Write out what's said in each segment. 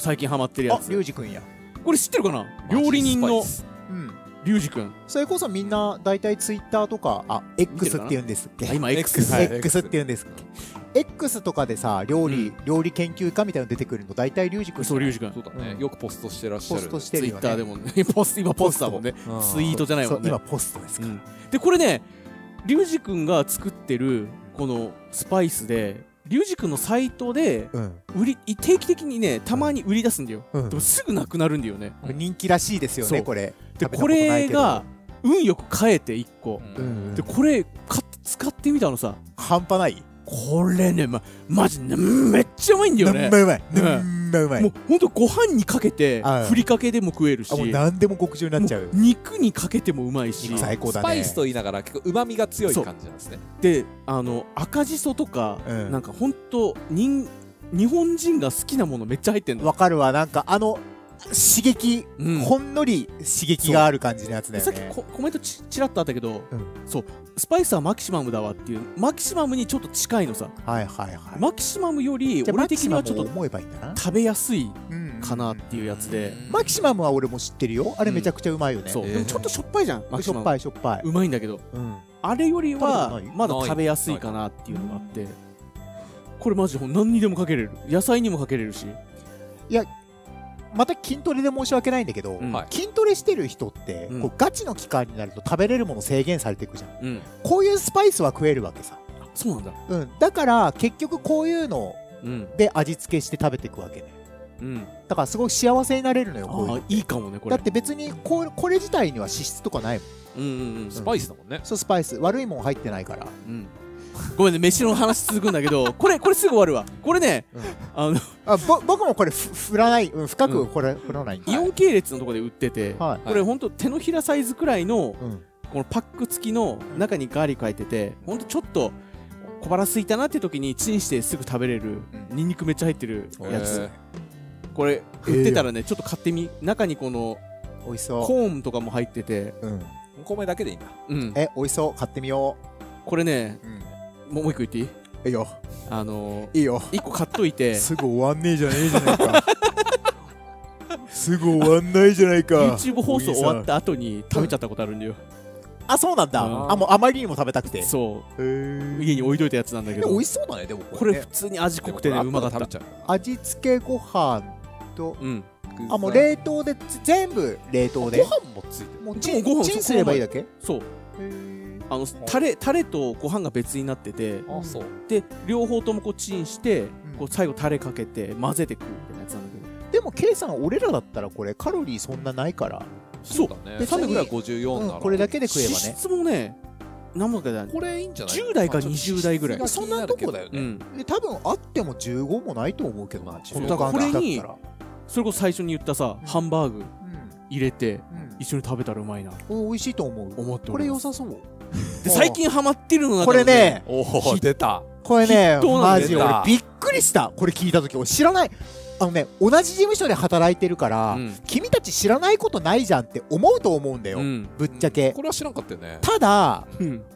最近ハマってるやつ。あ、リュウジ君や。これ知ってるかな、料理人のリュウジ君。それこそみんな大体ツイッターとか、あ、 X って言うんですっけ、今 X って言うんですっけ、 X とかでさ、料理研究家みたいなの出てくるの大体リュウジ君。そう、リュウジ君そうだね、よくポストしてらっしゃる。ツイッターでもね、今ポストだもんね、ツイートじゃないもんね、今ポストですから。でこれね、リュウジ君が作ってるこのスパイスで、リュウジ君のサイトで定期的にね、たまに売り出すんだよ。でもすぐなくなるんだよね。人気らしいですよねこれ。でこれが運よく買えて1個で、これ使ってみたのさ、半端ない。これね、マジめっちゃうまいんだよね。もうほんとご飯にかけて、ふりかけでも食えるし、もう何でも極上になっちゃう。肉にかけてもうまいし、最高だね。スパイスと言いながら結構うまみが強い感じなんですね。で、赤じそとか、なんかほんと日本人が好きなものめっちゃ入ってんの。わかるわ。なんか刺激、ほんのり刺激がある感じのやつだよね。さっきコメントちらっとあったけど、そうスパイスはマキシマムだわっていう、マキシマムにちょっと近いのさ。はいはいはい。マキシマムより俺的にはちょっと食べやすいかなっていうやつで。マキシマムは俺も知ってるよ、あれめちゃくちゃうまいよね。そう、でもちょっとしょっぱいじゃん。しょっぱいしょっぱい、うまいんだけど、あれよりはまだ食べやすいかなっていうのがあって、これマジ何にでもかけれる、野菜にもかけれるし。いやまた筋トレで申し訳ないんだけど、筋トレしてる人ってこうガチの期間になると食べれるもの制限されていくじゃん、こういうスパイスは食えるわけさ。そうなんだ、だから結局こういうので味付けして食べていくわけね、だからすごい幸せになれるのよ。ああいいかもねこれ。だって別にこれ自体には脂質とかないもん。スパイスだもんね。そうスパイス、悪いもん入ってないから。ごめんね、飯の話続くんだけど、これすぐ終わるわこれね。僕もこれ振らない、深くこれ振らない。イオン系列のとこで売ってて、これほんと手のひらサイズくらいのこのパック付きの中にガーリック入ってて、ほんとちょっと小腹すいたなって時にチンしてすぐ食べれる、ニンニクめっちゃ入ってるやつ。これ売ってたらね、ちょっと買ってみ。中にこのコーンとかも入ってて、お米だけでいいんだ。おいしそう、買ってみよう。これね、もう一個言っていい？いいよ。いいよ。一個買っといて。すぐ終わんねえじゃねえじゃないか。すぐ終わんないじゃないか。YouTube 放送終わった後に食べちゃったことあるんだよ。あ、そうなんだ。あ、もうあまりにも食べたくて。そう。家に置いといたやつなんだけど。美味しそうだね、でも。これ普通に味濃くてね、うまかった。味付けご飯と。あ、もう冷凍で、全部冷凍で。ご飯もついてる。もうチンすればいいだけ？そう。タレとご飯が別になってて、で両方ともこうチンして、こう最後タレかけて混ぜて食うみたいなやつなんだけど。でも K さん俺らだったらこれカロリーそんなないから。そうだね、300ぐらい54ならこれだけで食えばね。脂質もね、何もだこれいいんじゃない、10代か20代ぐらい、そんなとこだよね。多分あっても15もないと思うけどな。これにそれこそ最初に言ったさ、ハンバーグ入れて一緒に食べたらうまいな。美味しいと思う。これ良さそう。で最近ハマってるのがこれね。おお出た。これねマジ俺びっくりした。これ聞いた時俺知らない。ね、同じ事務所で働いてるから、君たち知らないことないじゃんって思うと思うんだよ、ぶっちゃけ。これは知らんかったよね。ただ、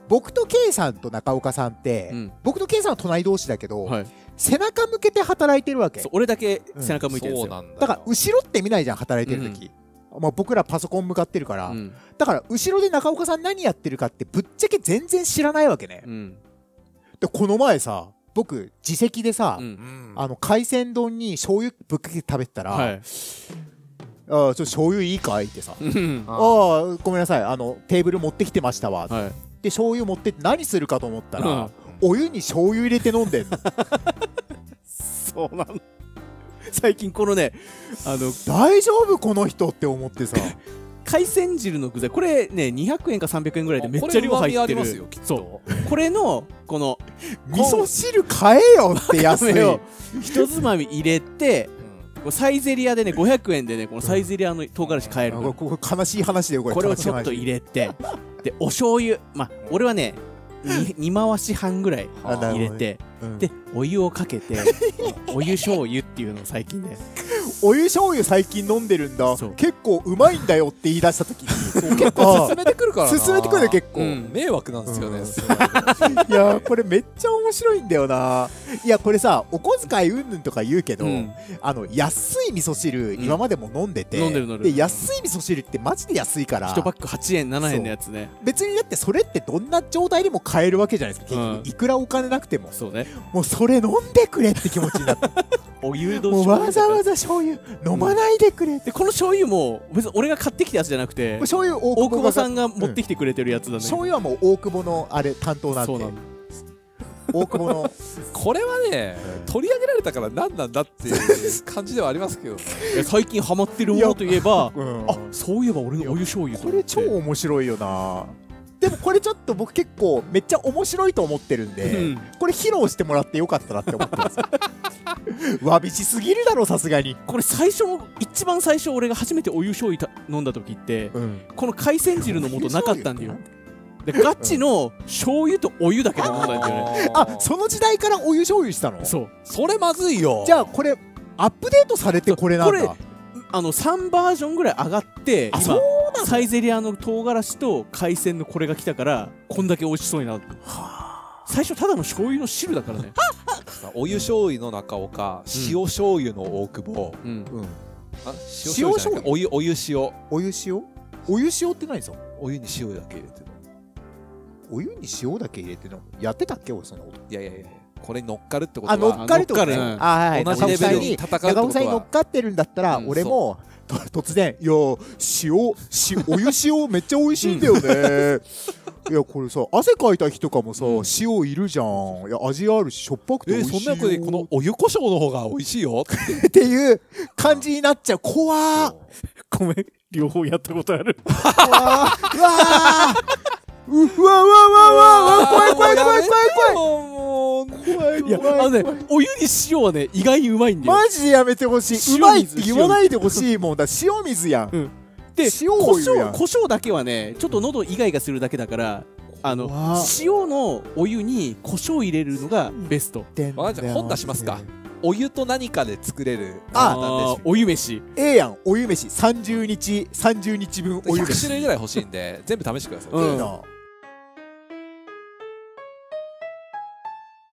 僕と K さんと中岡さんって、僕と K さんは隣同士だけど、背中向けて働いてるわけ。俺だけ背中向いてるんですよ。だから後ろって見ないじゃん、働いてる時。まあ僕らパソコン向かってるから、だから後ろで中岡さん何やってるかってぶっちゃけ全然知らないわけね。でこの前さ、僕自席でさ、海鮮丼に醤油ぶっかけて食べてたら「はい、ああ醤油いいかい？」ってさ「ああごめんなさい、テーブル持ってきてましたわ」はい、で醤油持ってって何するかと思ったら、お湯に醤油入れて飲んでんの。そうなの。最近このね、大丈夫この人って思ってさ。海鮮汁の具材、これね200円か300円ぐらいでめっちゃ量入ってる。そうこれのこの味噌汁買えよって安いひとつまみ入れて、サイゼリアでね500円でね、このサイゼリアの唐辛子買える。これ悲しい話で、これをちょっと入れて、でお醤油、まあ俺はね2回し半ぐらい入れて。でお湯をかけてお湯醤油っていうのを最近ね、お湯醤油最近飲んでるんだ。結構うまいんだよって言い出した時に結構進めてくるからな、進めてくるね。結構迷惑なんですよね。いやこれめっちゃ面白いんだよな。いやこれさ、お小遣いうんぬんとか言うけど、安い味噌汁今までも飲んでて、で安い味噌汁ってマジで安いから1パック8円7円のやつね。別にだってそれってどんな状態でも買えるわけじゃないですか、結局いくらお金なくても。そうね、もうそれ飲んでくれって気持ちになってお湯と醤油、もうわざわざ醤油飲まないでくれって。この醤油も別に俺が買ってきたやつじゃなくて、醤油大久保さんが持ってきてくれてるやつだね。醤油はもう大久保のあれ担当なんで、大久保のこれはね取り上げられたから何なんだっていう感じではありますけど、最近ハマってるものといえば、あ、そういえば俺のお湯醤油、これ超面白いよな。でもこれちょっと僕結構めっちゃ面白いと思ってるんで、これ披露してもらってよかったなって思ってます。わびしすぎるだろさすがに。これ最初、一番最初俺が初めてお湯醤油飲んだ時ってこの海鮮汁の素なかったんだよ。ガチの醤油とお湯だけで飲んだんだよね。あ、その時代からお湯醤油したの？そう。それまずいよ。じゃあこれアップデートされてこれなんだ。これ3バージョンぐらい上がって、今サイゼリアの唐辛子と海鮮のこれが来たから、こんだけ美味しそうになる。最初ただの醤油の汁だからね。お湯醤油の中岡、塩醤油の大久保、塩醤油、お湯塩、お湯塩、お湯塩って何ですか？お湯に塩だけ入れてる。お湯に塩だけ入れてるのやってたっけ俺そんなこと。いやいやいや、これに乗っかるってことは、乗っかるってことね。同じレベルに戦うってことは、中尾さんに乗っかってるんだったら俺も突然「いやお湯塩めっちゃ美味しいんだよね」いやこれさ、汗かいた日とかもさ塩いるじゃん、いや味あるししょっぱくて美味しいよ、そんなやつでこのお湯胡椒の方が美味しいよっていう感じになっちゃう。怖っ、ごめん、両方やったことある。うわうわうわうわうわ、怖い怖い怖い怖い怖い怖い。いやね、お湯に塩はね意外にうまいんだよ。マジでやめてほしい。うまいって言わないでほしいもんだ。塩水やん、で胡椒だけはねちょっと喉イガイガするだけだから、塩のお湯に胡椒入れるのがベスト。本出しますか、お湯と何かで作れる。あ、お湯飯。ええやん、お湯飯30日分お湯飯100種類ぐらい欲しいんで全部試してください。